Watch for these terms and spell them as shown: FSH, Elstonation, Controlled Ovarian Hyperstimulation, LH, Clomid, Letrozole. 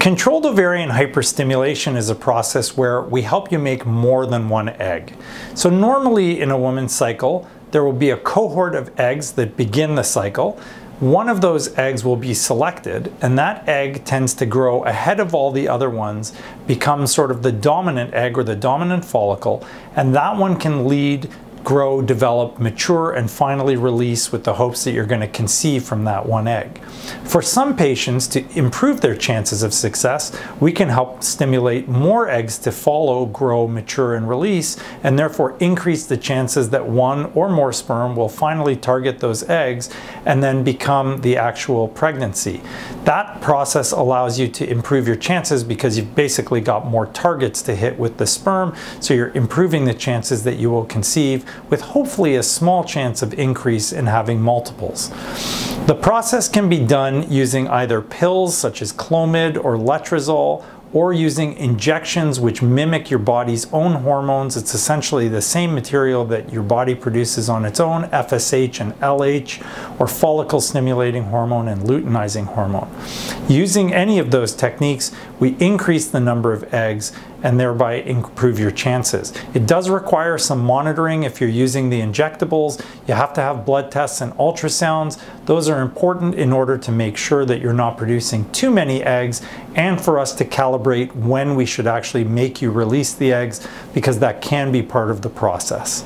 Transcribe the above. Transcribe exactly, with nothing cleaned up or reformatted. Controlled ovarian hyperstimulation is a process where we help you make more than one egg. So normally in a woman's cycle, there will be a cohort of eggs that begin the cycle. One of those eggs will be selected, and that egg tends to grow ahead of all the other ones, become sort of the dominant egg or the dominant follicle, and that one can lead, grow, develop, mature, and finally release with the hopes that you're going to conceive from that one egg. For some patients, to improve their chances of success, we can help stimulate more eggs to follow, grow, mature, and release, and therefore increase the chances that one or more sperm will finally target those eggs and then become the actual pregnancy. That process allows you to improve your chances because you've basically got more targets to hit with the sperm, so you're improving the chances that you will conceive, with hopefully a small chance of increase in having multiples. The process can be done using either pills such as Clomid or Letrozole, or using injections which mimic your body's own hormones. It's essentially the same material that your body produces on its own, F S H and L H, or follicle stimulating hormone and luteinizing hormone. Using any of those techniques, we increase the number of eggs and thereby improve your chances. It does require some monitoring if you're using the injectables. You have to have blood tests and ultrasounds. Those are important in order to make sure that you're not producing too many eggs, and for us to calibrate when we should actually make you release the eggs, because that can be part of the process.